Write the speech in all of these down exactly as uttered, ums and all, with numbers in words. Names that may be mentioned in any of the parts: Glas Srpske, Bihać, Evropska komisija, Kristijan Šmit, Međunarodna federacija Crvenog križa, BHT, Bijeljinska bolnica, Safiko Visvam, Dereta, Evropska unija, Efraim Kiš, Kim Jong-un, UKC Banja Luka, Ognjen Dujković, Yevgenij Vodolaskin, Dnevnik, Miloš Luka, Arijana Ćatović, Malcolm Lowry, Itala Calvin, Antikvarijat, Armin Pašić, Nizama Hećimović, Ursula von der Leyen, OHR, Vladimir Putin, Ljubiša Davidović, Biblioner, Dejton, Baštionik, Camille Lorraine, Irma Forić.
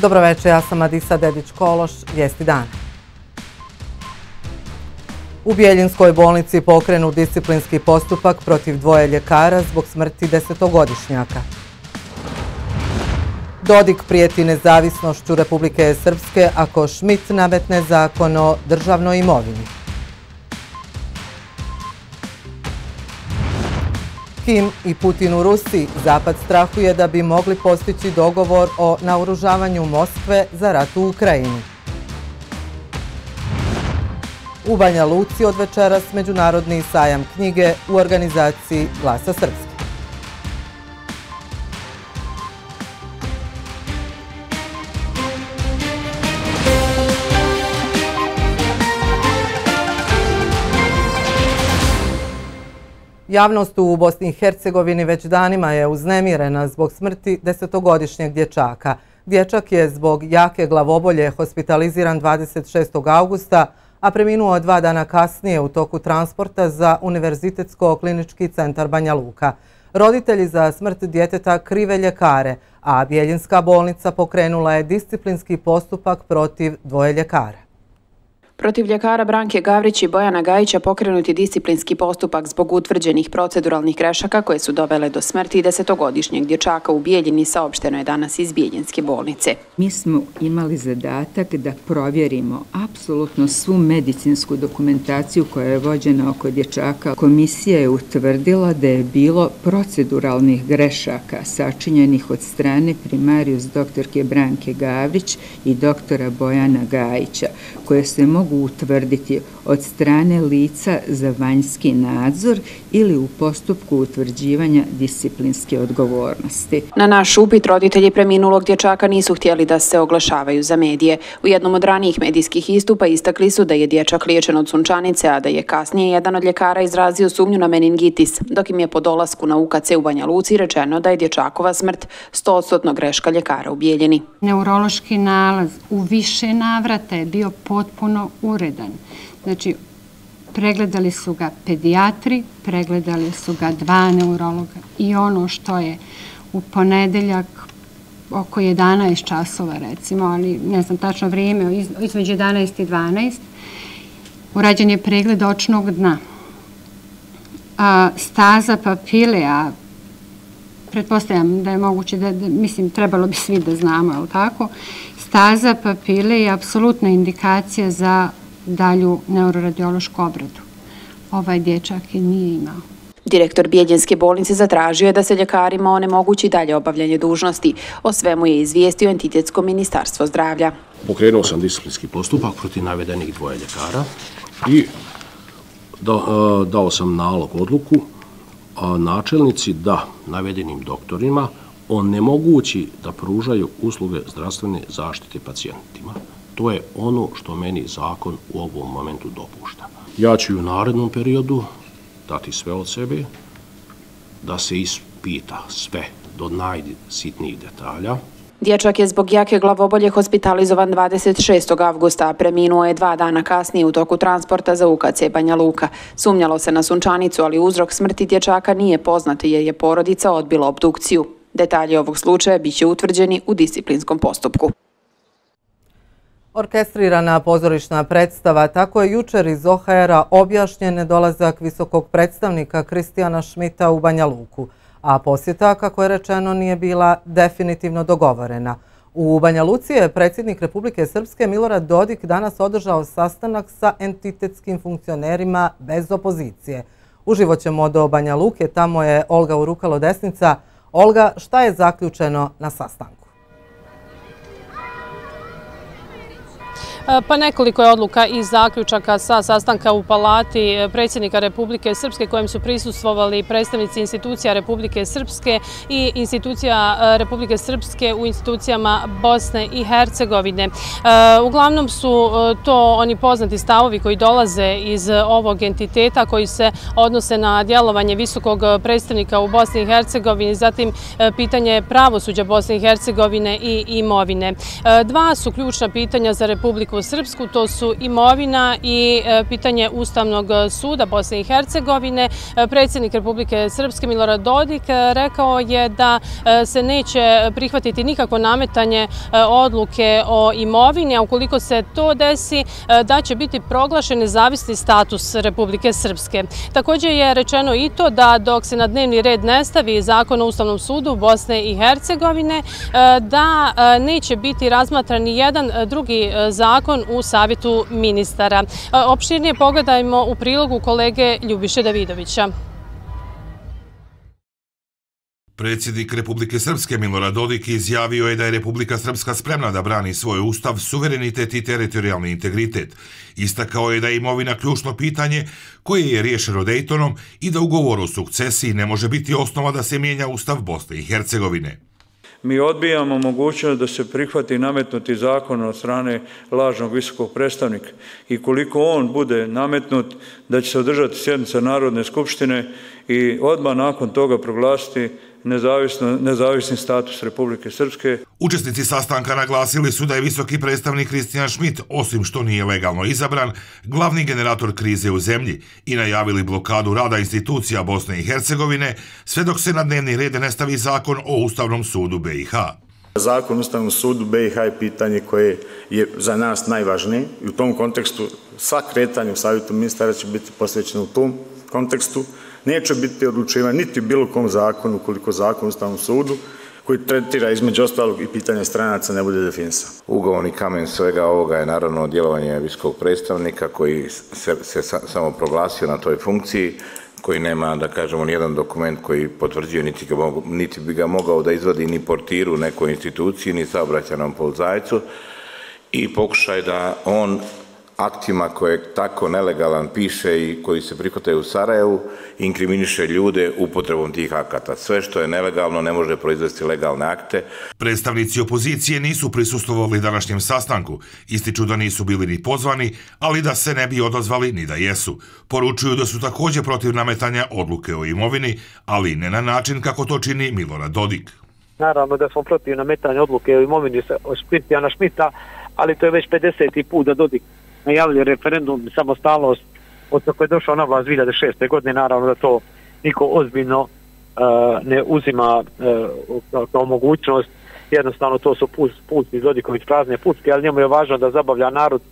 Dobroveče, ja sam Adisa Dedić-Kološ, Vijesti dana. U Bijeljinskoj bolnici pokrenu disciplinski postupak protiv dvoje ljekara zbog smrti desetogodišnjaka. Dodik prijeti nezavisnošću Republike Srpske ako Šmit nametne zakon o državnoj imovini. Kim i Putin u Rusiji, Zapad strahuje da bi mogli postići dogovor o naoružavanju Moskve za rat u Ukrajini. U Banja Luci od večeras Međunarodni sajam knjige u organizaciji Glasa Srpske. Javnost u Bosni i Hercegovini već danima je uznemirena zbog smrti desetogodišnjeg dječaka. Dječak je zbog jake glavobolje hospitaliziran dvadeset šestog augusta, a preminuo dva dana kasnije u toku transporta za Univerzitetsko-klinički centar Banja Luka. Roditelji za smrt djeteta krive ljekare, a Bijeljinska bolnica pokrenula je disciplinski postupak protiv dvoje ljekara. Protiv ljekara Branke Gavrić i Bojana Gajića pokrenut je disciplinski postupak zbog utvrđenih proceduralnih grešaka koje su dovele do smrti desetogodišnjeg dječaka u Bijeljini, saopšteno je danas iz Bijeljinske bolnice. Mi smo imali zadatak da provjerimo apsolutno svu medicinsku dokumentaciju koja je vođena oko dječaka. Komisija je utvrdila da je bilo proceduralnih grešaka sačinjenih od strane primarius doktorke Branke Gavrić i doktora Bojana Gajića, koje se mogu utvrditi od strane lica za vanjski nadzor ili u postupku utvrđivanja disciplinske odgovornosti. Na naš upit roditelji preminulog dječaka nisu htjeli da se oglašavaju za medije. U jednom od ranijih medijskih istupa istakli su da je dječak liječen od sunčanice, a da je kasnije jedan od ljekara izrazio sumnju na meningitis, dok im je po dolasku na U K C u Banja Luci rečeno da je dječakova smrt sto posto greška ljekara u Bijeljini. Neurološki nalaz u više navrata je bio potpuno uredan. Znači, pregledali su ga pedijatri, pregledali su ga dva neurologa i ono što je u ponedeljak oko jedanaest časova, recimo, ali ne znam tačno vrijeme, između jedanaest i dvanaest, urađen je pregled očnog dna. A, staza papilea, pretpostavljam da je moguće, da, da, mislim, trebalo bi svi da znamo, ali tako, staza papile je apsolutna indikacija za dalju neuroradiološku obradu. Ovaj dječak je nije imao. Direktor Bijeljinske bolnice zatražio je da se ljekarima onemogući dalje obavljanje dužnosti. O svemu je izvijestio Entitetsko ministarstvo zdravlja. Pokrenuo sam disciplinski postupak protiv navedenih dvoje ljekara i dao sam nalog odluku načelnici da navedenim doktorima onemogući da pružaju usluge zdravstvene zaštite pacijentima. To je ono što meni zakon u ovom momentu dopušta. Ja ću u narednom periodu dati sve od sebe da se ispita sve do najsitnijih detalja. Dječak je zbog jake glavobolje hospitalizovan dvadeset šestog avgusta, a preminuo je dva dana kasnije u toku transporta za U K C Banja Luka. Sumnjalo se na sunčanicu, ali uzrok smrti dječaka nije poznat jer je porodica odbila obdukciju. Detalji ovog slučaja biće utvrđeni u disciplinskom postupku. Orkestrirana pozorišna predstava, tako je jučer iz O H R-a objašnjen nedolazak visokog predstavnika Kristijana Šmita u Banja Luku, a posjeta, kako je rečeno, nije bila definitivno dogovorena. U Banja Luci je predsjednik Republike Srpske Milorad Dodik danas održao sastanak sa entitetskim funkcionerima bez opozicije. Uživo ćemo do Banja Luke, tamo je Olga Urukalo-Desnica. Olga, šta je zaključeno na sastanku? Pa nekoliko je odluka i zaključaka sa sastanka u palati predsjednika Republike Srpske kojem su prisustvovali predstavnici institucija Republike Srpske i institucija Republike Srpske u institucijama Bosne i Hercegovine. Uglavnom su to oni poznati stavovi koji dolaze iz ovog entiteta koji se odnose na djelovanje visokog predstavnika u Bosni i Hercegovini, zatim pitanje pravosuđa Bosne i Hercegovine i imovine. Dva su ključna pitanja za Republiku srpsku, to su imovina i pitanje Ustavnog suda Bosne i Hercegovine. Predsjednik Republike Srpske Milorad Dodik rekao je da se neće prihvatiti nikako nametanje odluke o imovini, a ukoliko se to desi, da će biti proglašen nezavisni status Republike Srpske. Također je rečeno i to da dok se na dnevni red ne stavi zakon o Ustavnom sudu Bosne i Hercegovine, da neće biti razmatran ni jedan drugi zakon u Savjetu ministara. Opširnije pogledajmo u prilogu kolege Ljubiše Davidovića. Predsjednik Republike Srpske Milorad Dodik izjavio je da je Republika Srpska spremna da brani svoj ustav, suverenitet i teritorijalni integritet. Istakao je da je imovina ključno pitanje koje je riješeno Dejtonom i da ugovor o sukcesiji ne može biti osnova da se mijenja ustav Bosne i Hercegovine. Mi odbijamo mogućnost da se prihvati nametnuti zakon od strane lažnog visokog predstavnika i koliko on bude nametnut da će se održati sjednica Narodne skupštine i odmah nakon toga proglasiti nezavisni status Republike Srpske. Učesnici sastanka naglasili su da je visoki predstavnik Kristijan Šmit, osim što nije legalno izabran, glavni generator krize u zemlji i najavili blokadu rada institucija Bosne i Hercegovine sve dok se na dnevni red ne stavi zakon o Ustavnom sudu BiH. Zakon o Ustavnom sudu BiH je pitanje koje je za nas najvažnije i u tom kontekstu sva kretanja u Savjetu ministara će biti posvećena u tom kontekstu. Neće biti odlučivanje niti bilo kom zakonu, ukoliko zakon u Ustavnom sudu, koji tretira između ostalog i pitanje stranaca, ne bude definisan. Ugovorni kamen svega ovoga je naravno djelovanje visokog predstavnika koji se, se samo proglasio na toj funkciji, koji nema, da kažemo, nijedan dokument koji potvrđuje, niti, ga, niti bi ga mogao da izvadi ni portiru nekoj instituciji, ni saobraćajnom policajcu, i pokušaj da on aktima koje tako nelegalan piše i koji se prihvataju u Sarajevu inkriminiše ljude upotrebom tih akata. Sve što je nelegalno ne može proizvesti legalne akte. Predstavnici opozicije nisu prisustvovali današnjem sastanku, ističu da nisu bili ni pozvani, ali da se ne bi odazvali ni da jesu. Poručuju da su također protiv nametanja odluke o imovini, ali ne na način kako to čini Milorad Dodik. Naravno da smo protiv nametanja odluke o imovini od Šmitijana Šmita, ali to je već pedeseti put da Dodik najavljaju referendum samostalnost od kako je došao na vlast dvije hiljade šeste. godine. Naravno da to niko ozbiljno uh, ne uzima uh, kao mogućnost, jednostavno to su pusti Dodiković prazne pucke, ali njemu je važno da zabavlja narod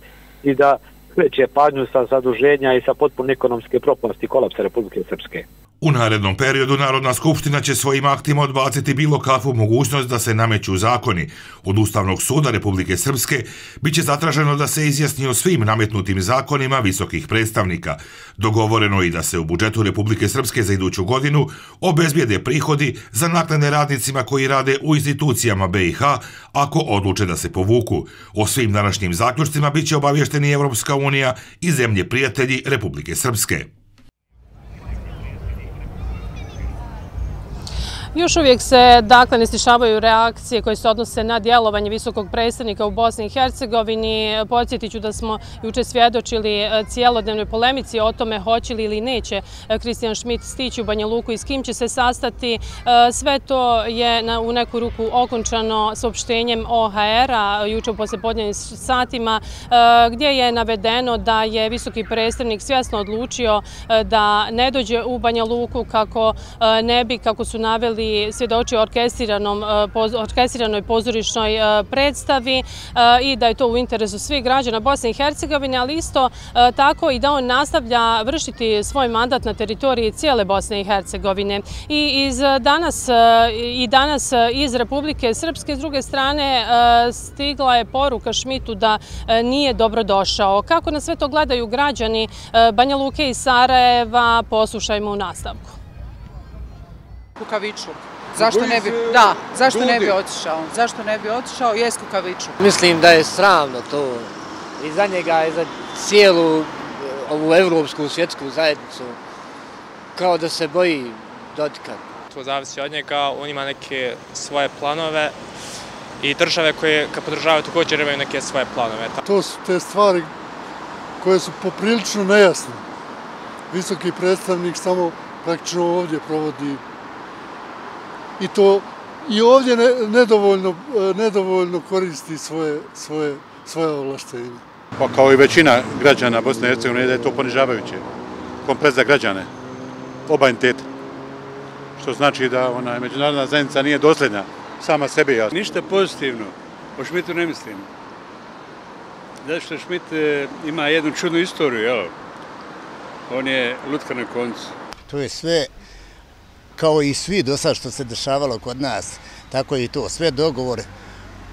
i da kreće padnju sa zaduženja i sa potpuno ekonomske propasti kolapsa Republike Srpske. U narednom periodu Narodna skupština će svojim aktima odbaciti bilo kakvu mogućnost da se nameću zakoni. Od Ustavnog suda Republike Srpske biće zatraženo da se izjasni o svim nametnutim zakonima visokih predstavnika. Dogovoreno i da se u budžetu Republike Srpske za iduću godinu obezbijede prihodi za naknade radnicima koji rade u institucijama BiH ako odluče da se povuku. O svim današnjim zaključcima biće obavješteni Evropska unija i zemlje prijatelji Republike Srpske. Još uvijek se, dakle, ne stišavaju reakcije koje se odnose na djelovanje visokog predstavnika u Bosni i Hercegovini. Podsjetit ću da smo juče svjedočili cijelodnevnoj polemici o tome hoće li ili neće Kristijan Šmit stići u Banja Luku i s kim će se sastati. Sve to je u neku ruku okončano saopštenjem O H R-a juče u poslijepodnevnim satima, gdje je navedeno da je visoki predstavnik svjesno odlučio da ne dođe u Banja Luku kako ne bi, kako su naveli, svjedoči o orkestriranoj pozorišnoj predstavi i da je to u interesu svih građana Bosne i Hercegovine, ali isto tako i da on nastavlja vršiti svoj mandat na teritoriji cijele Bosne i Hercegovine. I iz danas, i danas iz Republike Srpske, s druge strane, stigla je poruka Šmitu da nije dobrodošao. Kako na sve to gledaju građani Banja Luke i Sarajeva, poslušajmo u nastavku. Kukavičluk. Zašto ne bi, da, zašto ne bi otišao? Zašto ne bi otišao? Jes kukavičluk. Mislim da je sramno to. I za njega i za cijelu ovu evropsku svjetsku zajednicu. Kao da se boji Dodika. To zavisi od njega, on ima neke svoje planove i države koje kad podržavaju također imaju neke svoje planove. To su te stvari koje su poprilično nejasne. Visoki predstavnik samo praktično ovdje provodi i to i ovdje nedovoljno koristi svoje ovlaštenje. Pa kao i većina građana Bosne i Hercegovine da je to ponižavajuće. Kompleks za građane, oba entiteta. Što znači da ona međunarodna zajednica nije dosljedna sama sebi jasno. Ništa pozitivno o Šmitu ne mislim. Zato što Šmit ima jednu čudnu istoriju, jel? On je lutka na koncu. To je sve, kao i svi do sad što se dešavalo kod nas, tako je i to, sve dogovor.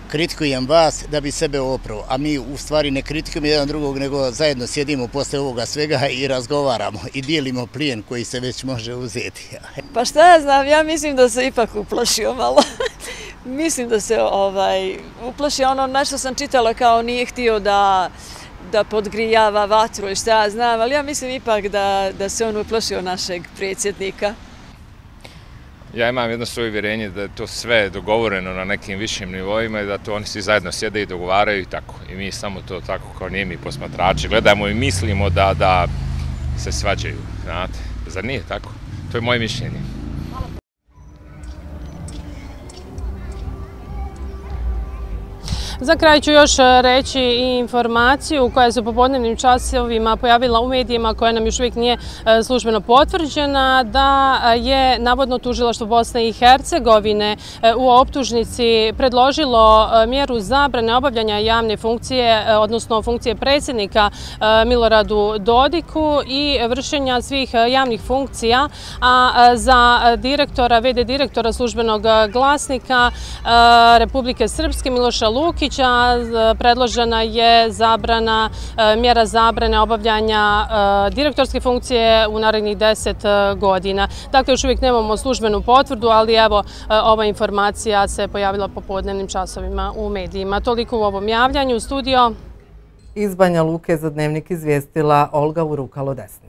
Kritikujem vas da bi sebe oprao, a mi u stvari ne kritikujemo jedan drugog, nego zajedno sjedimo posle ovoga svega i razgovaramo i dijelimo plijen koji se već može uzeti. Pa šta ja znam, ja mislim da se ipak uplašio malo. Mislim da se ovaj, uplašio ono na što sam čitala kao nije htio da, da podgrijava vatru i šta ja znam, ali ja mislim ipak da, da se on uplašio našeg predsjednika. Ja imam jedno svoje uvjerenje da je to sve dogovoreno na nekim višim nivoima i da to oni svi zajedno sjede i dogovaraju i tako. I mi samo to tako kao nijemi posmatrači gledamo i mislimo da, da se svađaju, znate. Zar nije tako? To je moje mišljenje. Za kraj ću još reći i informaciju koja se u popodnevnim časovima pojavila u medijima koja nam još uvijek nije službeno potvrđena, da je navodno tužilaštvo Bosne i Hercegovine u optužnici predložilo mjeru zabrane obavljanja javne funkcije, odnosno funkcije predsjednika Miloradu Dodiku i vršenja svih javnih funkcija, a za direktora, v d direktora službenog glasnika Republike Srpske Miloša Luki predložena je zabrana, mjera zabrane obavljanja direktorske funkcije u narednih deset godina. Dakle, još uvijek nemamo službenu potvrdu, ali evo, ova informacija se pojavila popodnevnim časovima u medijima. Toliko u ovom javljanju. Studio. Iz Banja Luke za Dnevnik izvijestila Olga Urukalo-Desnica.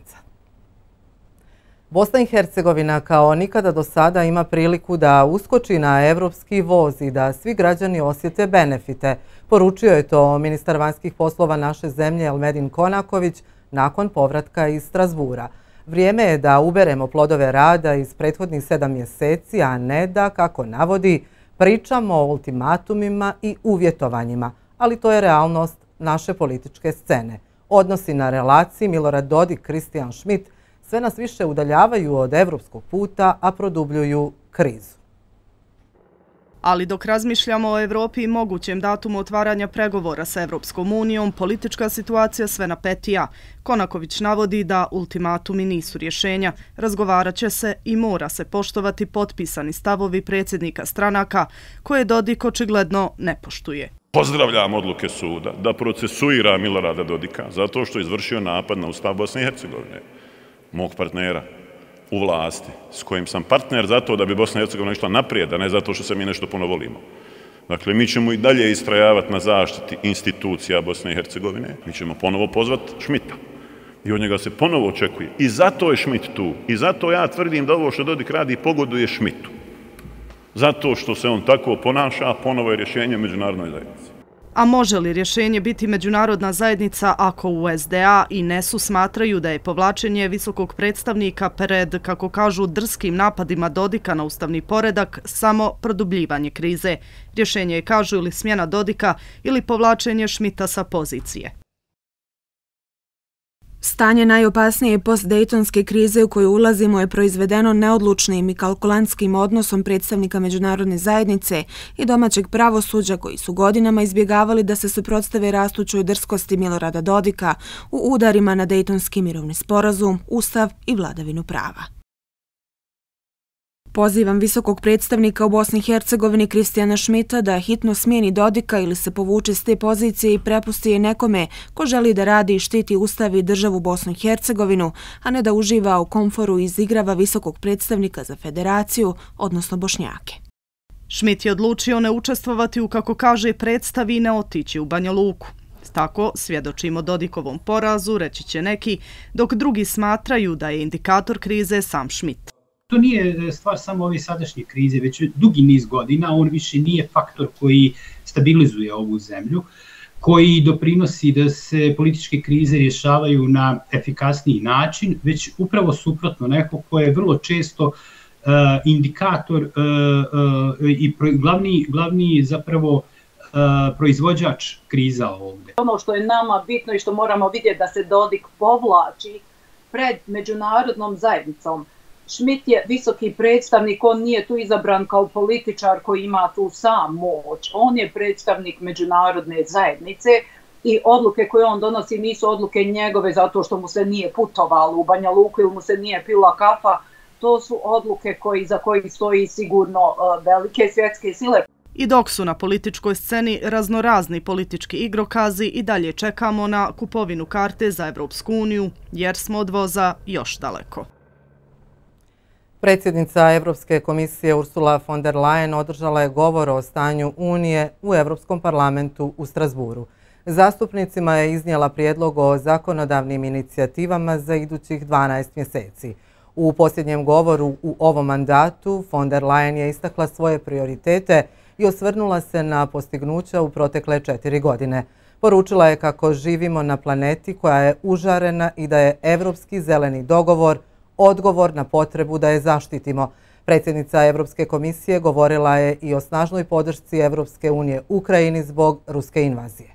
Bosna i Hercegovina kao nikada do sada ima priliku da uskoči na evropski voz i da svi građani osjete benefite. Poručio je to ministar vanjskih poslova naše zemlje Elmedin Konaković nakon povratka iz Strasbura. Vrijeme je da uberemo plodove rada iz prethodnih sedam mjeseci, a ne da, kako navodi, pričamo o ultimatumima i uvjetovanjima. Ali to je realnost naše političke scene. Odnosi na relaciji Milorad Dodik, Kristijan Šmit sve nas više udaljavaju od evropskog puta, a produbljuju krizu. Ali dok razmišljamo o Evropi i mogućem datumu otvaranja pregovora sa Evropskom unijom, politička situacija sve napetija. Konaković navodi da ultimatumi nisu rješenja. Razgovarat će se i mora se poštovati potpisani stavovi predsjednika stranaka, koje Dodik očigledno ne poštuje. Pozdravljam odluke suda da procesuira Milorada Dodika zato što je izvršio napad na Ustav Bosne i Hercegovine, mog partnera u vlasti, s kojim sam partner zato da bi Bosna i Hercegovina išla naprijed, a ne zato što se mi nešto puno volimo. Dakle, mi ćemo i dalje istrajavati na zaštiti institucija Bosne i Hercegovine. Mi ćemo ponovo pozvati Šmita i od njega se ponovo očekuje. I zato je Šmit tu. I zato ja tvrdim da ovo što Dodik radi pogoduje Šmitu. Zato što se on tako ponaša, ponovo je rješenje međunarodnoj zajednici. A može li rješenje biti međunarodna zajednica ako u S D A i N E S U smatraju da je povlačenje visokog predstavnika pred, kako kažu, drskim napadima Dodika na ustavni poredak samo produbljivanje krize? Rješenje je, kažu, ili smjena Dodika ili povlačenje Šmita sa pozicije. Stanje najopasnije post-dejtonske krize u koju ulazimo je proizvedeno neodlučnim i kalkulantskim odnosom predstavnika međunarodne zajednice i domaćeg pravosuđa koji su godinama izbjegavali da se suprotstave rastućoj drskosti Milorada Dodika u udarima na Dejtonski mirovni sporazum, Ustav i vladavinu prava. Pozivam visokog predstavnika u Bosni i Hercegovini Kristijana Šmita da hitno smijeni Dodika ili se povuče s te pozicije i prepusti je nekome ko želi da radi i štiti Ustav i državu Bosnu i Hercegovinu, a ne da uživa u komforu i izigrava visokog predstavnika za federaciju, odnosno Bošnjake. Šmit je odlučio ne učestvovati u, kako kaže, predstavi i ne otići u Banja Luku. Tako svjedočimo Dodikovom porazu, reći će neki, dok drugi smatraju da je indikator krize sam Šmit. To nije stvar samo ove sadašnje krize, već dugi niz godina on više nije faktor koji stabilizuje ovu zemlju, koji doprinosi da se političke krize rješavaju na efikasniji način, već upravo suprotno, neko ko je vrlo često indikator i glavni zapravo proizvođač kriza ovdje. Ono što je nama bitno i što moramo vidjeti da se Dodik povlači pred međunarodnom zajednicom. Šmit je visoki predstavnik, on nije tu izabran kao političar koji ima tu sam moć. On je predstavnik međunarodne zajednice i odluke koje on donosi nisu odluke njegove zato što mu se nije putovalo u Banja Luku ili mu se nije pila kafa. To su odluke koji, za koji stoji sigurno velike svjetske sile. I dok su na političkoj sceni raznorazni politički igrokazi, i dalje čekamo na kupovinu karte za Evropsku uniju, jer smo od voza još daleko. Predsjednica Evropske komisije Ursula von der Leyen održala je govor o stanju Unije u Evropskom parlamentu u Strasburu. Zastupnicima je iznijela prijedlog o zakonodavnim inicijativama za idućih dvanaest mjeseci. U posljednjem govoru u ovom mandatu von der Leyen je istakla svoje prioritete i osvrnula se na postignuća u protekle četiri godine. Poručila je kako živimo na planeti koja je užarena i da je Evropski zeleni dogovor odgovor na potrebu da je zaštitimo. Predsjednica Evropske komisije govorila je i o snažnoj podršci Evropske unije Ukrajini zbog ruske invazije.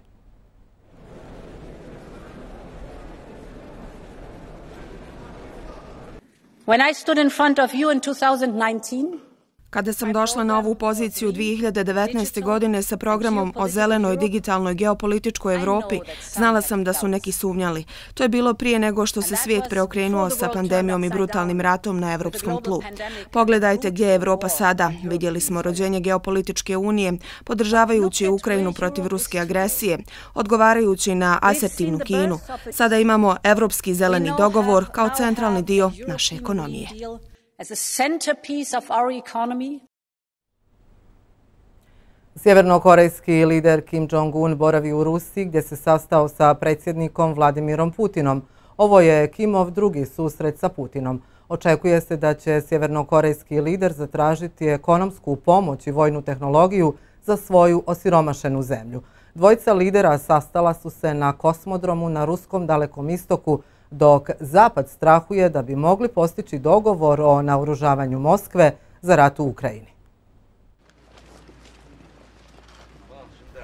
Kada sam došla na ovu poziciju dvije hiljade devetnaeste. godine sa programom o zelenoj, digitalnoj, geopolitičkoj Evropi, znala sam da su neki sumnjali. To je bilo prije nego što se svijet preokrenuo sa pandemijom i brutalnim ratom na evropskom tlu. Pogledajte gdje je Evropa sada. Vidjeli smo rođenje geopolitičke unije, podržavajući Ukrajinu protiv ruske agresije, odgovarajući na asertivnu Kinu. Sada imamo Evropski zeleni dogovor kao centralni dio naše ekonomije. Sjevernokorejski lider Kim Jong-un boravi u Rusiji gdje se sastao sa predsjednikom Vladimirom Putinom. Ovo je Kimov drugi susret sa Putinom. Očekuje se da će sjevernokorejski lider zatražiti ekonomsku pomoć i vojnu tehnologiju za svoju osiromašenu zemlju. Dvojica lidera sastala su se na kosmodromu na ruskom Dalekom istoku, dok Zapad strahuje da bi mogli postići dogovor o naoružavanju Moskve za rat u Ukrajini.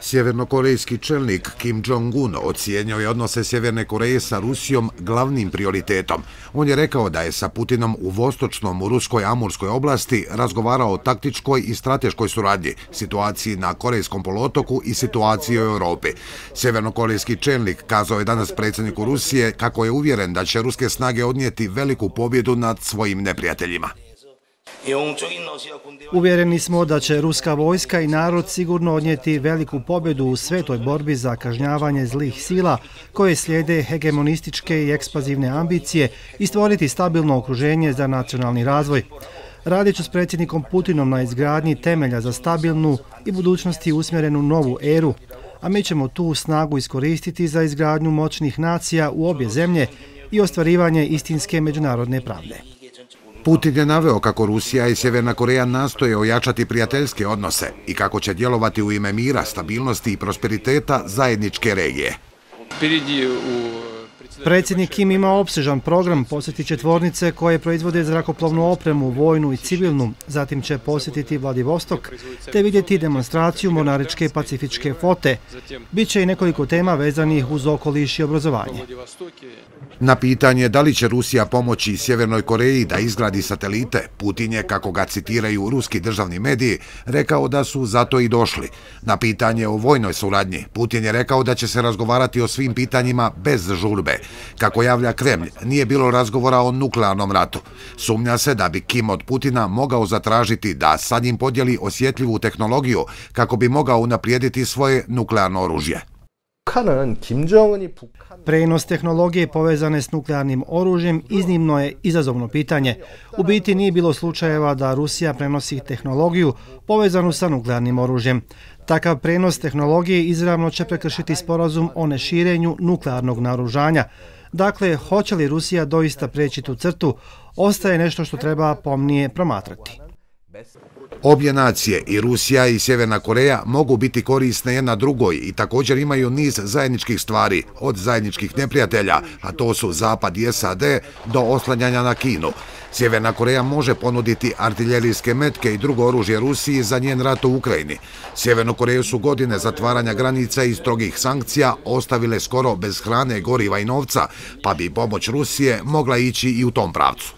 Sjevernokorejski čelnik Kim Jong-un ocijenio je odnose Sjeverne Koreje sa Rusijom glavnim prioritetom. On je rekao da je sa Putinom u vostočnom u ruskoj Amurskoj oblasti razgovarao o taktičkoj i strateškoj suradnji, situaciji na Korejskom poluotoku i situaciji u Europi. Sjevernokorejski čelnik kazao je danas predsjedniku Rusije kako je uvjeren da će ruske snage odnijeti veliku pobjedu nad svojim neprijateljima. Uvjereni smo da će ruska vojska i narod sigurno odnijeti veliku pobjedu u svetoj borbi za kažnjavanje zlih sila koje slijede hegemonističke i ekspanzivne ambicije i stvoriti stabilno okruženje za nacionalni razvoj. Radit ću s predsjednikom Putinom na izgradnji temelja za stabilnu i budućnosti usmjerenu novu eru, a mi ćemo tu snagu iskoristiti za izgradnju moćnih nacija u obje zemlje i ostvarivanje istinske međunarodne pravde. Putin je naveo kako Rusija i Sjeverna Koreja nastoje ojačati prijateljske odnose i kako će djelovati u ime mira, stabilnosti i prosperiteta zajedničke regije. Predsjednik Kim ima opsežan program, posjetit će tvornice koje proizvode zrakoplovnu opremu, vojnu i civilnu, zatim će posjetiti Vladivostok te vidjeti demonstraciju mornaričke pacifičke flote. Biće i nekoliko tema vezanih uz okoliš i obrazovanje. Na pitanje da li će Rusija pomoći Sjevernoj Koreji da izgradi satelite, Putin je, kako ga citiraju ruski državni mediji, rekao da su zato i došli. Na pitanje o vojnoj suradnji, Putin je rekao da će se razgovarati o svim pitanjima bez žurbe. Kako javlja Kremlj, nije bilo razgovora o nuklearnom ratu. Sumnja se da bi Kim od Putina mogao zatražiti da sa njim podijeli osjetljivu tehnologiju kako bi mogao unaprijediti svoje nuklearno oružje. Prenos tehnologije povezane s nuklearnim oružjem iznimno je izazovno pitanje. U biti nije bilo slučajeva da Rusija prenosi tehnologiju povezanu sa nuklearnim oružjem. Takav prenos tehnologije izravno će prekršiti sporazum o neširenju nuklearnog naoružanja. Dakle, hoće li Rusija doista preći tu crtu, ostaje nešto što treba pomnije promatrati. Obje nacije, i Rusija i Sjeverna Koreja, mogu biti korisne jedna drugoj i također imaju niz zajedničkih stvari, od zajedničkih neprijatelja, a to su Zapad i S A D, do oslanjanja na Kinu. Sjeverna Koreja može ponuditi artiljerijske metke i drugo oružje Rusiji za njen rat u Ukrajini. Sjevernu Koreju su godine zatvaranja granica i strogih sankcija ostavile skoro bez hrane, goriva i novca, pa bi pomoć Rusije mogla ići i u tom pravcu.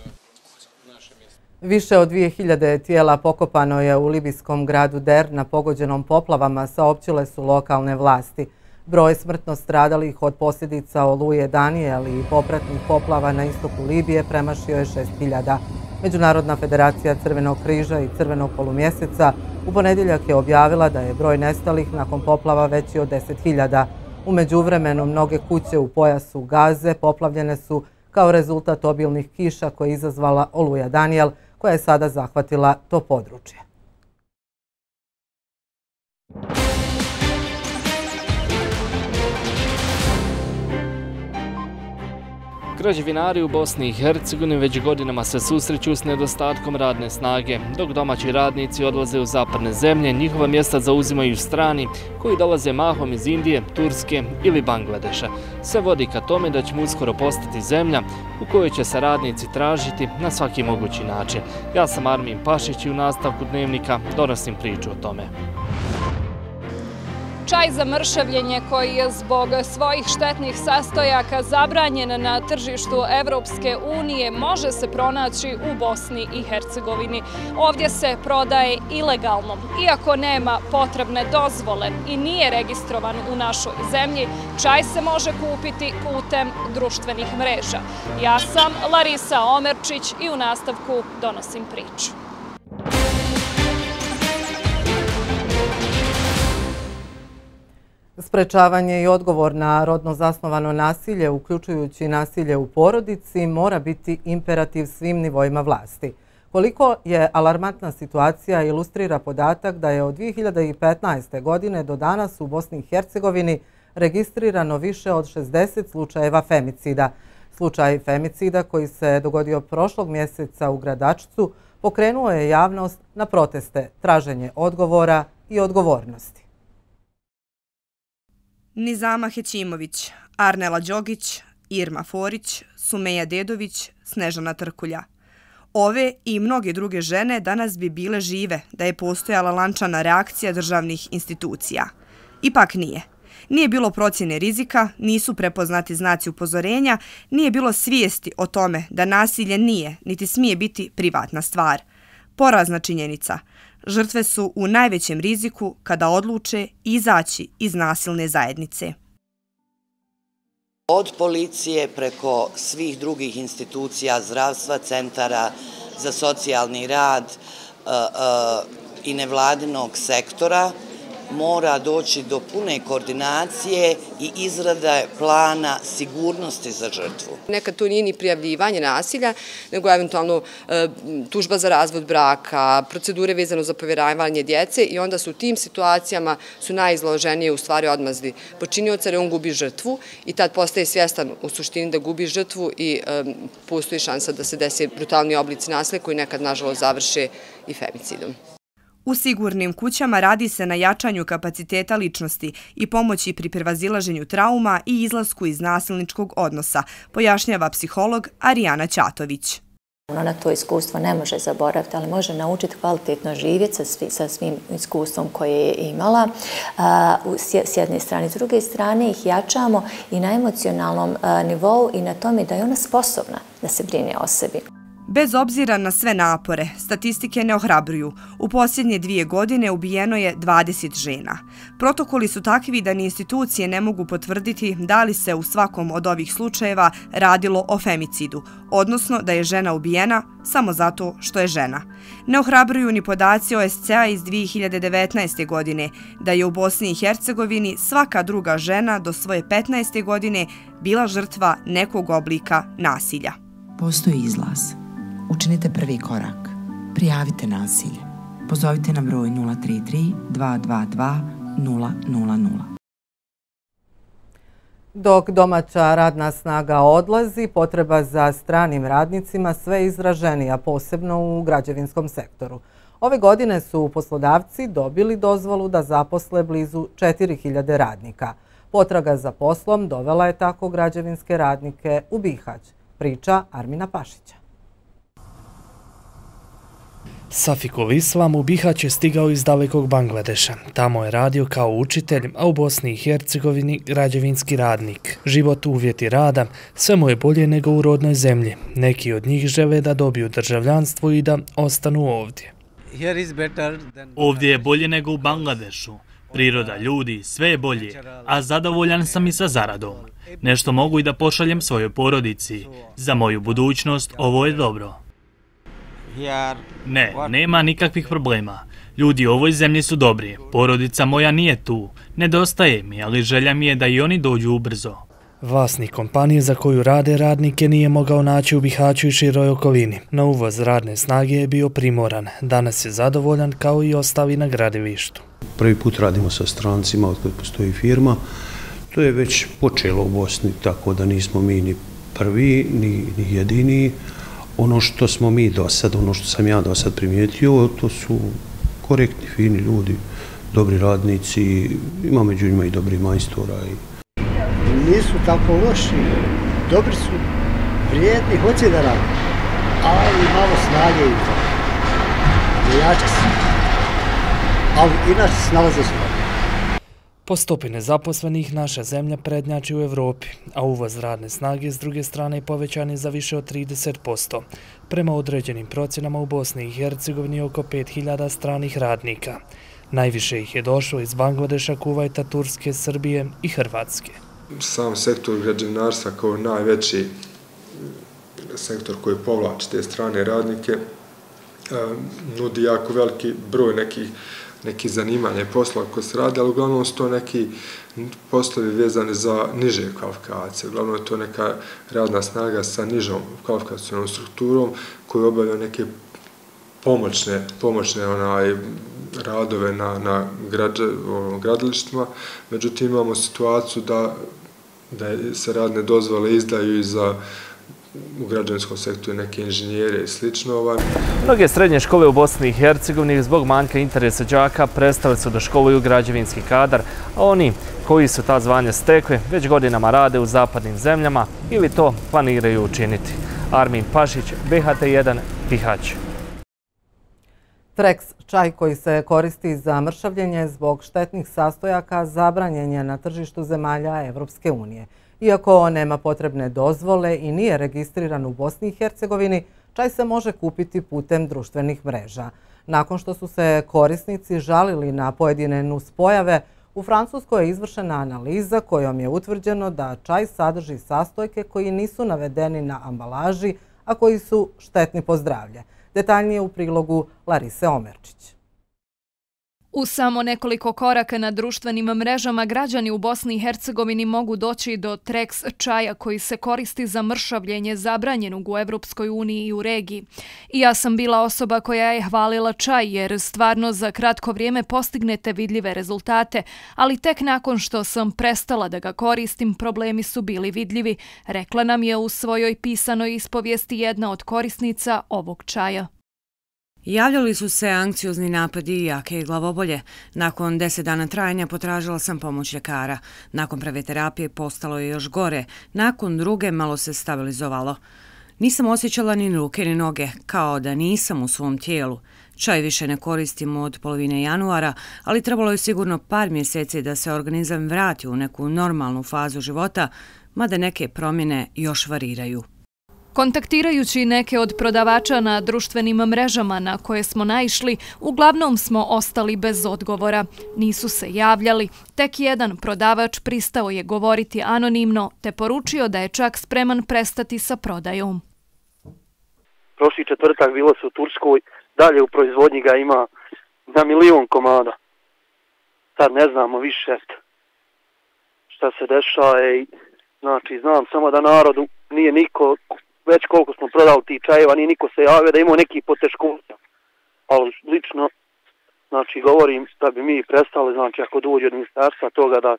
Više od dvije hiljade tijela pokopano je u libijskom gradu Derna pogođenom poplavama, saopćile su lokalne vlasti. Broj smrtno stradalih od posljedica oluje Danijel i popratnih poplava na istoku Libije premašio je šest hiljada. Međunarodna federacija Crvenog križa i Crvenog polumjeseca u ponedjeljak je objavila da je broj nestalih nakon poplava veći od deset hiljada. U međuvremenu mnoge kuće u pojasu Gaze poplavljene su kao rezultat obilnih kiša koje je izazvala oluja Danijel, koja je sada zahvatila to područje. Građevinari u Bosni i Hercegovini već godinama se susreću s nedostatkom radne snage. Dok domaći radnici odlaze u zapadne zemlje, njihova mjesta zauzimaju strani koji dolaze mahom iz Indije, Turske ili Bangladeša. Sve vodi ka tome da ćemo uskoro postati zemlja u kojoj će se radnici tražiti na svaki mogući način. Ja sam Armin Pašić i u nastavku Dnevnika donosim priču o tome. Čaj za mršavljenje koji je zbog svojih štetnih sastojaka zabranjen na tržištu Evropske unije može se pronaći u Bosni i Hercegovini. Ovdje se prodaje ilegalno. Iako nema potrebne dozvole i nije registrovan u našoj zemlji, čaj se može kupiti putem društvenih mreža. Ja sam Larisa Omerčić i u nastavku donosim priču. Sprečavanje i odgovor na rodno zasnovano nasilje, uključujući nasilje u porodici, mora biti imperativ svim nivoima vlasti. Koliko je alarmantna situacija ilustrira podatak da je od dvije hiljade petnaeste. godine do danas u Bosni i Hercegovini registrirano više od šezdeset slučajeva femicida. Slučaj femicida koji se dogodio prošlog mjeseca u Gradačcu pokrenuo je javnost na proteste, traženje odgovora i odgovornosti. Nizama Hećimović, Arnela Đogić, Irma Forić, Sumeja Dedović, Snežana Trkulja. Ove i mnoge druge žene danas bi bile žive da je postojala lančana reakcija državnih institucija. Ipak nije. Nije bilo procjene rizika, nisu prepoznati znaci upozorenja, nije bilo svijesti o tome da nasilje nije niti smije biti privatna stvar. Porazna činjenica. Žrtve su u najvećem riziku kada odluče izaći iz nasilne zajednice. Od policije preko svih drugih institucija, zdravstva, centara za socijalni rad i nevladinog sektora mora doći do pune koordinacije i izrada plana sigurnosti za žrtvu. Nekad to nije ni prijavljivanje nasilja, nego eventualno tužba za razvod braka, procedure vezano za povjeravanje djece i onda su u tim situacijama su najizloženije u stvari odmazdi počinioca, jer on gubi žrtvu i tad postaje svjestan u suštini da gubi žrtvu i postoji šansa da se desi brutalni oblici nasilja koji nekad nažalost završe i femicidom. U sigurnim kućama radi se na jačanju kapaciteta ličnosti i pomoći pri prevazilaženju trauma i izlasku iz nasilničkog odnosa, pojašnjava psiholog Arijana Ćatović. Ona na to iskustvo ne može zaboraviti, ali može naučiti kvalitetno živjeti sa svim iskustvom koje je imala. S jedne strane, s druge strane ih jačamo i na emocionalnom nivou i na tome da je ona sposobna da se brine o sebi. Bez obzira na sve napore, statistike ne ohrabruju. U posljednje dvije godine ubijeno je dvadeset žena. Protokoli su takvi da ni institucije ne mogu potvrditi da li se u svakom od ovih slučajeva radilo o femicidu, odnosno da je žena ubijena samo zato što je žena. Ne ohrabruju ni podaci O S C-a iz dvije hiljade devetnaeste. godine, da je u Bosni i Hercegovini svaka druga žena do svoje petnaeste. godine bila žrtva nekog oblika nasilja. Postoji izlaz. Učinite prvi korak. Prijavite nasilje. Pozovite na broj nula tri tri dva dva dva nula nula nula. Dok domaća radna snaga odlazi, potreba za stranim radnicima sve je izraženija, posebno u građevinskom sektoru. Ove godine su poslodavci dobili dozvolu da zaposle blizu četiri hiljade radnika. Potraga za poslom dovela je tako građevinske radnike u Bihać. Priča Armina Pašića. Safiko Visvam u Bihać je stigao iz dalekog Bangladeša. Tamo je radio kao učitelj, a u Bosni i Hercegovini građevinski radnik. Život, uvjeti rada, sve mu je bolje nego u rodnoj zemlji. Neki od njih žele da dobiju državljanstvo i da ostanu ovdje. Ovdje je bolje nego u Bangladešu. Priroda, ljudi, sve je bolje, a zadovoljan sam i sa zaradom. Nešto mogu i da pošaljem svojoj porodici. Za moju budućnost ovo je dobro. Ne, nema nikakvih problema. Ljudi u ovoj zemlji su dobri. Porodica moja nije tu. Nedostaje mi, ali želja mi je da i oni dođu ubrzo. Vlasnik kompanije za koju rade radnike nije mogao naći u Bihaću i široj okolini. Na uvoz radne snage je bio primoran. Danas je zadovoljan kao i ostali na gradilištu. Prvi put radimo sa strancima od kada postoji firma. To je već počelo u Bosni, tako da nismo mi ni prvi, ni jedini. Ono što smo mi do sad, ono što sam ja do sad primijetio, to su korektni, fini ljudi, dobri radnici, ima među njima i dobri majstora. Nisu tako loši, dobri su, vrijedni, hoće da radi, ali malo snage i to. Jači su, ali inače snalaze su. Po stopi nezaposlenih naša zemlja prednjači u Evropi, a uvoz radne snage s druge strane je povećan za više od trideset posto. Prema određenim procjenama u Bosni i Hercegovini je oko pet hiljada stranih radnika. Najviše ih je došlo iz Bangladeša, Kuvajta, Turske, Srbije i Hrvatske. Sam sektor građevinarstva kao najveći sektor koji povlači te strane radnike nudi jako veliki broj nekih neki zanimanje poslova koje se radi, ali uglavnom su to neki poslovi vezane za niže kvalifikacije. Uglavnom je to neka radna snaga sa nižom kvalifikacijnom strukturom koju obavljaju neke pomoćne, pomoćne onaj, radove na, na grad, ono, gradilištima. Međutim, imamo situaciju da, da se radne dozvole izdaju i za u građanskom sektoru neke inženjere i slično. Mnoge srednje škole u Bosni i Hercegovini zbog manjka interesa đaka prestale su da školuju građevinski kadar, a oni koji su ta zvanja stekli već godinama rade u zapadnim zemljama ili to planiraju učiniti. Armin Pašić, B H T jedan, Bihać. Treks, čaj koji se koristi za mršavljenje zbog štetnih sastojaka, zabranjen je na tržištu zemalja Evropske unije. Iako nema potrebne dozvole i nije registriran u Bosni i Hercegovini, čaj se može kupiti putem društvenih mreža. Nakon što su se korisnici žalili na pojedine nuspojave, u Francuskoj je izvršena analiza kojom je utvrđeno da čaj sadrži sastojke koji nisu navedeni na ambalaži, a koji su štetni po zdravlje. Detaljnije u prilogu Larise Omerčić. U samo nekoliko koraka na društvenim mrežama građani u Bosni i Hercegovini mogu doći do treks čaja koji se koristi za mršavljenje zabranjenog u Evropskoj uniji i u regiji. I ja sam bila osoba koja je hvalila čaj jer stvarno za kratko vrijeme postignete vidljive rezultate, ali tek nakon što sam prestala da ga koristim problemi su bili vidljivi, rekla nam je u svojoj pisanoj ispovijesti jedna od korisnica ovog čaja. Javljali su se anksiozni napadi i jake glavobolje. Nakon deset dana trajanja potražila sam pomoć ljekara. Nakon prve terapije postalo je još gore. Nakon druge malo se stabilizovalo. Nisam osjećala ni ruke ni noge, kao da nisam u svom tijelu. Čaj više ne koristim od polovine januara, ali trebalo je sigurno par mjeseci da se organizam vrati u neku normalnu fazu života, mada neke promjene još variraju. Kontaktirajući neke od prodavača na društvenim mrežama na koje smo naišli, uglavnom smo ostali bez odgovora. Nisu se javljali. Tek jedan prodavač pristao je govoriti anonimno, te poručio da je čak spreman prestati sa prodajom. Prošli četvrtak bilo se u Turskoj, dalje u proizvodnji ga ima na milion komada. Sad ne znamo više šta se dešava i znači znam samo da narodu nije niko... Već koliko smo prodali ti čajeva, nije niko se javio da imao neki poteškoća. Ali lično, znači, govorim da bi mi prestali, znači, ako dođe od ministarstva toga da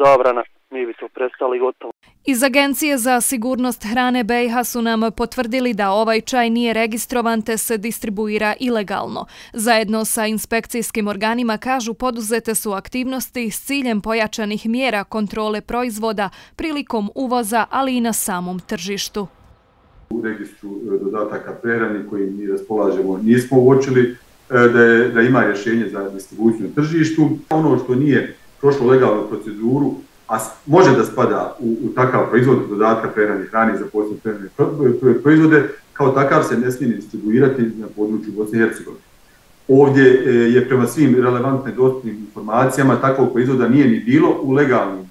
zabrana mi bi to prestali gotovo. Iz Agencije za sigurnost hrane B i H su nam potvrdili da ovaj čaj nije registrovan te se distribuira ilegalno. Zajedno sa inspekcijskim organima, kažu, poduzete su aktivnosti s ciljem pojačanih mjera kontrole proizvoda prilikom uvoza, ali i na samom tržištu. U registru dodataka prehrani koji mi raspolažemo nismo uočili da, je, da ima rješenje za distribuciju na tržištu. Ono što nije prošlo legalnu proceduru, a može da spada u, u takav proizvod dodatka prehrani hrani za posebno prehrane proizvode, kao takav se ne smije distribuirati na području Bosne i Hercegovine. Ovdje je prema svim relevantnim dostupnim informacijama takvog proizvoda nije ni bilo u legalnim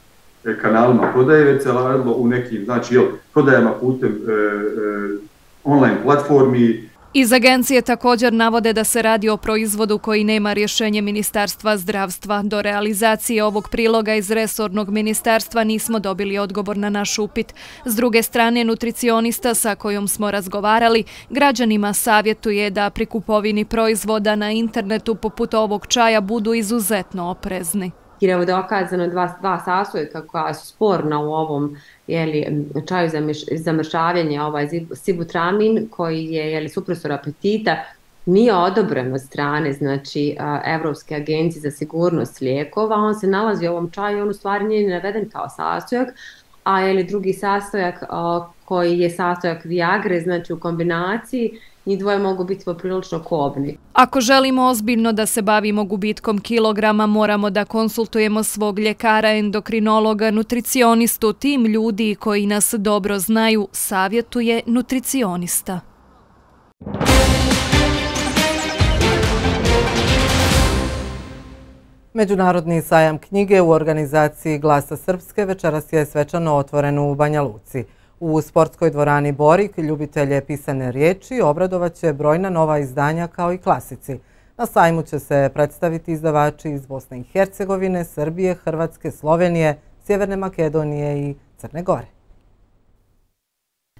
kanalima prodaje, već se radilo u nekim, znači, jel, prodajama putem e, e, online platformi. Iz agencije također navode da se radi o proizvodu koji nema rješenje Ministarstva zdravstva. Do realizacije ovog priloga iz resornog ministarstva nismo dobili odgovor na naš upit. S druge strane, nutricionista sa kojom smo razgovarali građanima savjetuje da pri kupovini proizvoda na internetu poput ovog čaja budu izuzetno oprezni. Jer je dokazano dva, dva sastojka koja su sporna u ovom jeli, čaju za zamršavanje, ovaj sibutramin koji je jeli, supresor apetita, nije odobren od strane, znači, Evropske agencije za sigurnost lijekova. On se nalazi u ovom čaju, on u stvari nije naveden kao sastojak, a jeli, drugi sastojak a, koji je sastojak Viagre, znači u kombinaciji, njih dvoje mogu biti poprilično kobni. Ako želimo ozbiljno da se bavimo gubitkom kilograma, moramo da konsultujemo svog ljekara, endokrinologa, nutricionistu, tim ljudi koji nas dobro znaju, savjetuje nutricionista. Međunarodni sajam knjige u organizaciji Glasa Srpske večeras je svečano otvoren u Banja Luci. U sportskoj dvorani Borik ljubitelje pisane riječi obradovaće brojna nova izdanja kao i klasici. Na sajmu će se predstaviti izdavači iz Bosne i Hercegovine, Srbije, Hrvatske, Slovenije, Sjeverne Makedonije i Crne Gore.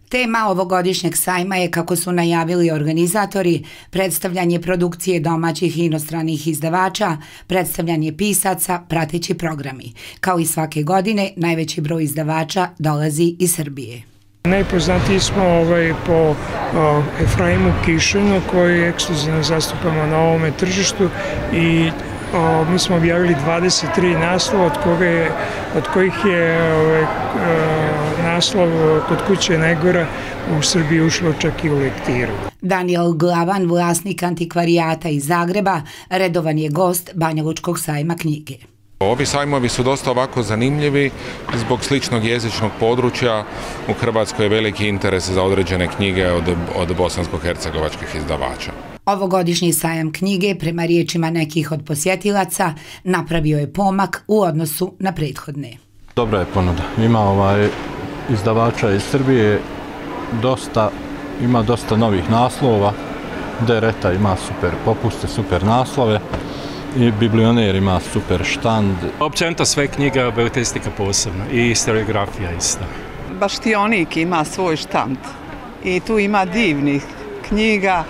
Tema ovogodišnjeg sajma je, kako su najavili organizatori, predstavljanje produkcije domaćih i inostranih izdavača, predstavljanje pisaca, prateći programi. Kao i svake godine, najveći broj izdavača dolazi iz Srbije. Najpoznatiji smo ovaj, po o, Efraimu Kišinu, koji ekskluzivno zastupamo na ovome tržištu i o, mi smo objavili dvadeset tri naslova, od, koga, od kojih je ovaj, o, naslov Kod kuće najgora u Srbiji ušlo čak i u lektiru. Daniel Glavan, vlasnik Antikvarijata iz Zagreba, redovan je gost Banjalučkog sajma knjige. Ovi sajmovi su dosta ovako zanimljivi zbog sličnog jezičnog područja. U Hrvatskoj je veliki interes za određene knjige od, od bosansko-hercegovačkih izdavača. Ovogodišnji sajam knjige, prema riječima nekih od posjetilaca, napravio je pomak u odnosu na prethodne. Dobra je ponuda. Ima ovaj... izdavača iz Srbije, dosta, ima dosta novih naslova, Dereta ima super popuste, super naslove i Biblioner ima super štand. Općenito sve knjiga, belotestika posebno i historiografija isto. Baštionik ima svoj štand i tu ima divnih knjiga,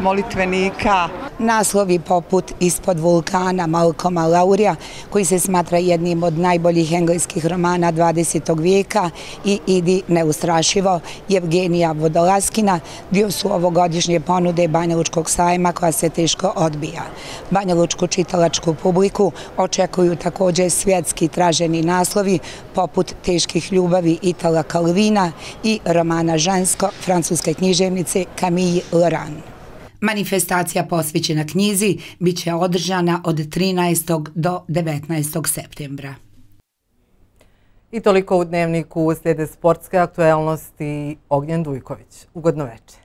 molitvenika. Naslovi poput Ispod vulkana Malcolma Lowrya, koji se smatra jednim od najboljih engleskih romana dvadesetog vijeka, i Idi neustrašivo Yevgenija Vodolaskina dio su ovogodišnje ponude Banjalučkog sajma koja se teško odbija. Banjalučku čitalačku publiku očekuju također svjetski traženi naslovi poput Teških ljubavi Itala Calvina i romana Žensko francuske književnice Camille Lorraine. Manifestacija posvećena knjizi bit će održana od trinaestog do devetnaestog septembra. I toliko u Dnevniku. Slijede sportske aktuelnosti. Ognjen Dujković. Ugodno večer.